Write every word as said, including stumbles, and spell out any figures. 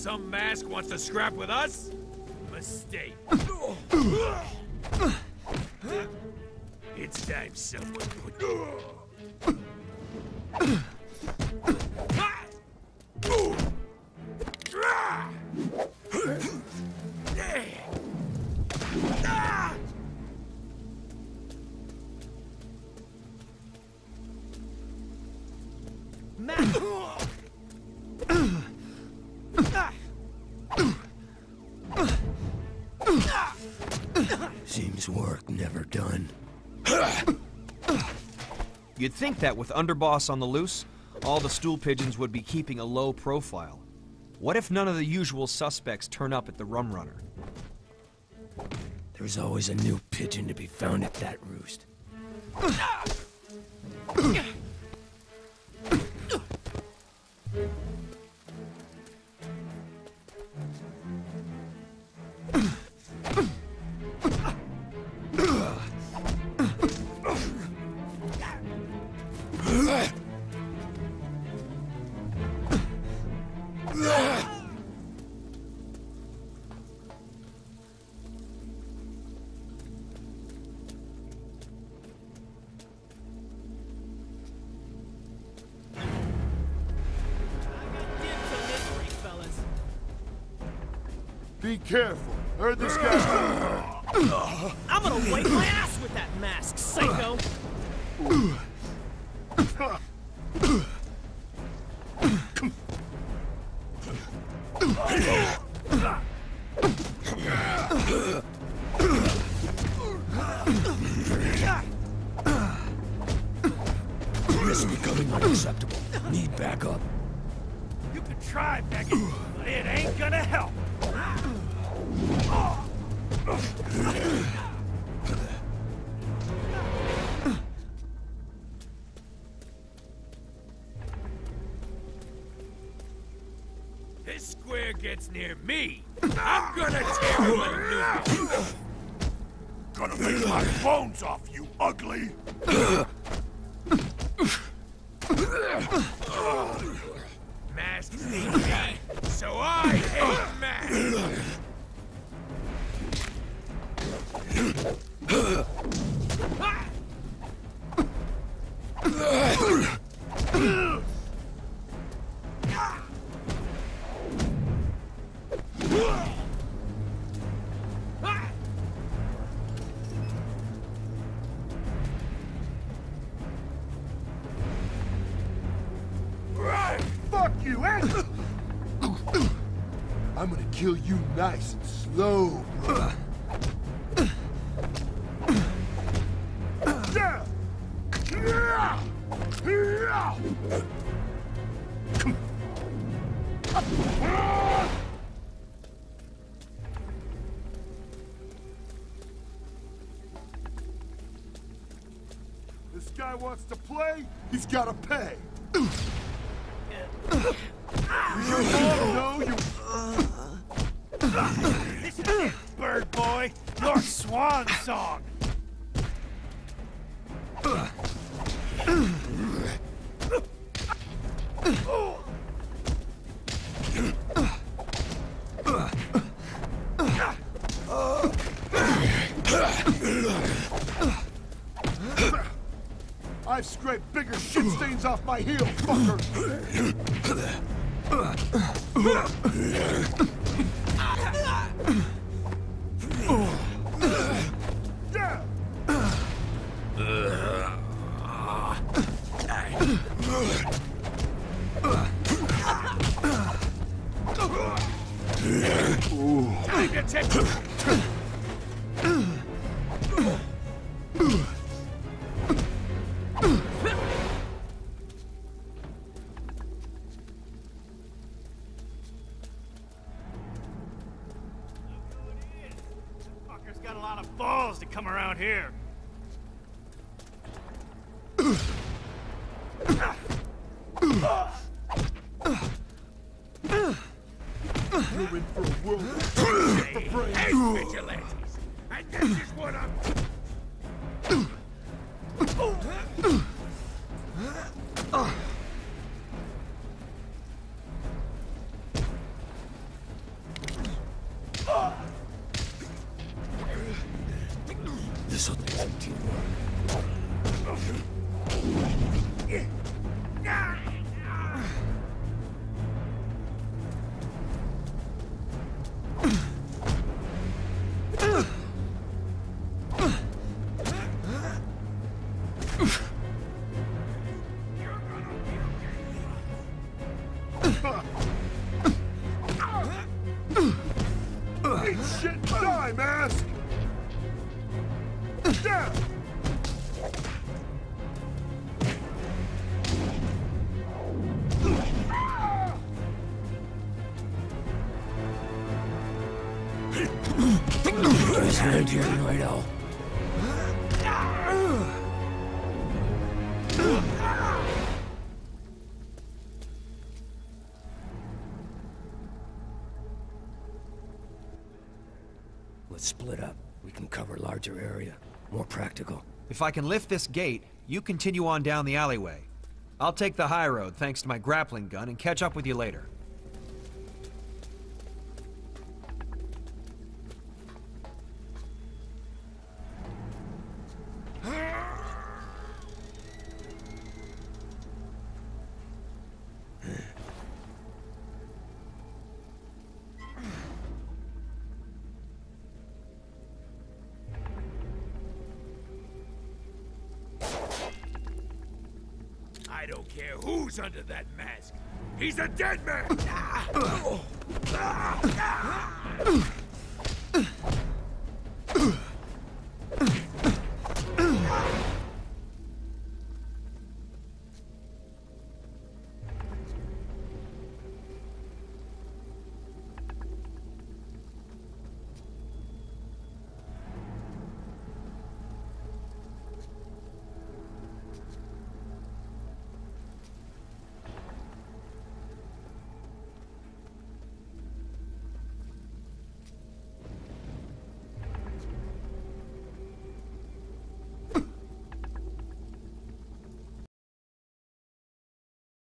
some mask wants to scrap with us? Mistake. It's time someone put... Seems work never done. You'd think that with Underboss on the loose, all the stool pigeons would be keeping a low profile. What if none of the usual suspects turn up at the Rum Runner? There's always a new pigeon to be found at that roost. Be careful. Heard this guy. I'm gonna wipe my ass with that mask, psycho. This is becoming unacceptable. Need backup. You can try, Becky, but it ain't gonna help. This square gets near me, I'm gonna tear him a new one. Gonna make my bones off, you ugly. Masks hate me, so I hate masks. Fuck you, eh? I'm gonna kill you nice and slow, bro. This guy wants to play, he's gotta pay. You know, you... This is it, bird boy, your swan song. I've scraped bigger shit stains off my heel, fucker. Fucker's got a lot of balls to come around here. You're in for a world of brains. Hey, vigilantes! And this is what I'm... Let's split up. We can cover larger area. More practical. If I can lift this gate, you continue on down the alleyway. I'll take the high road thanks to my grappling gun and catch up with you later. Under that mask. He's a dead man!